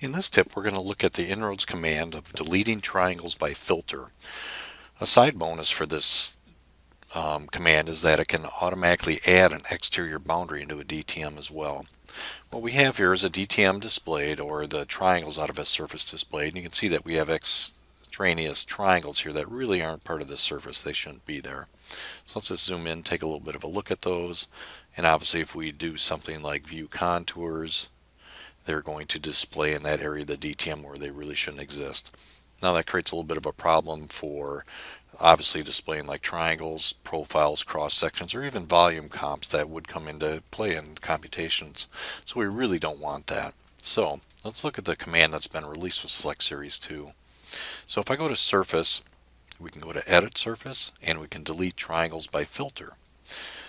In this tip, we're going to look at the InRoads command of deleting triangles by filter. A side bonus for this command is that it can automatically add an exterior boundary into a DTM as well. What we have here is a DTM displayed, or the triangles out of a surface displayed, and you can see that we have extraneous triangles here that really aren't part of the surface. They shouldn't be there. So let's just zoom in, take a little bit of a look at those, and obviously if we do something like view contours, they're going to display in that area of the DTM where they really shouldn't exist. Now that creates a little bit of a problem for obviously displaying like triangles, profiles, cross sections, or even volume comps that would come into play in computations. So we really don't want that. So let's look at the command that's been released with Select Series 2. So if I go to Surface, we can go to Edit Surface, and we can delete triangles by filter.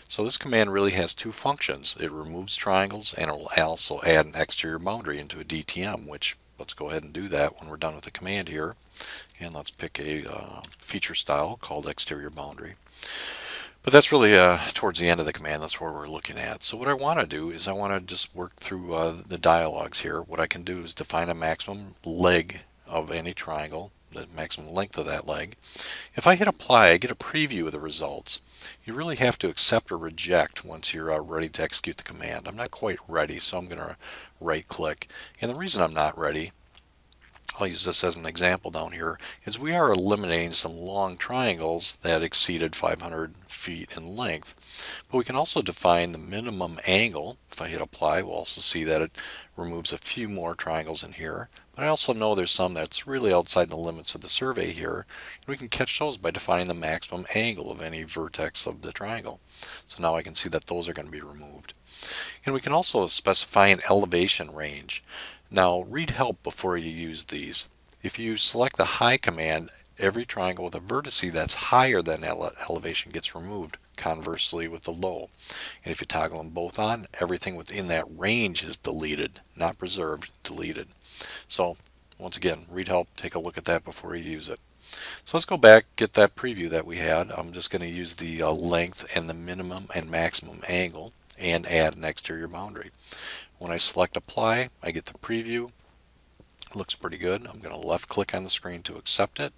So this command really has two functions. It removes triangles, and it will also add an exterior boundary into a DTM, which let's go ahead and do that when we're done with the command here. And let's pick a feature style called exterior boundary. But that's really towards the end of the command. That's where we're looking at. So what I want to do is I want to just work through the dialogues here. What I can do is define a maximum leg of any triangle, the maximum length of that leg. If I hit apply, I get a preview of the results. You really have to accept or reject once you're ready to execute the command. I'm not quite ready, so I'm going to right click. And the reason I'm not ready, I'll use this as an example down here, is we are eliminating some long triangles that exceeded 500 feet in length. But we can also define the minimum angle. If I hit apply, we'll also see that it removes a few more triangles in here. But I also know there's some that's really outside the limits of the survey here. And we can catch those by defining the maximum angle of any vertex of the triangle. So now I can see that those are going to be removed. And we can also specify an elevation range. Now read help before you use these. If you select the high command, every triangle with a vertice that's higher than elevation gets removed, conversely with the low. And if you toggle them both on, everything within that range is deleted, not preserved, deleted. So once again, read help, take a look at that before you use it. So let's go back, get that preview that we had. I'm just going to use the length and the minimum and maximum angle and add an exterior boundary. When I select apply, I get the preview. It looks pretty good. I'm going to left click on the screen to accept it.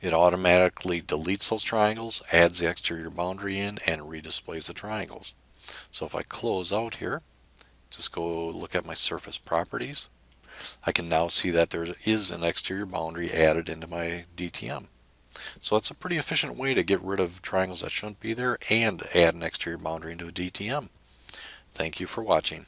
It automatically deletes those triangles, adds the exterior boundary in, and redisplays the triangles. So if I close out here, just go look at my surface properties, I can now see that there is an exterior boundary added into my DTM. So it's a pretty efficient way to get rid of triangles that shouldn't be there and add an exterior boundary into a DTM. Thank you for watching.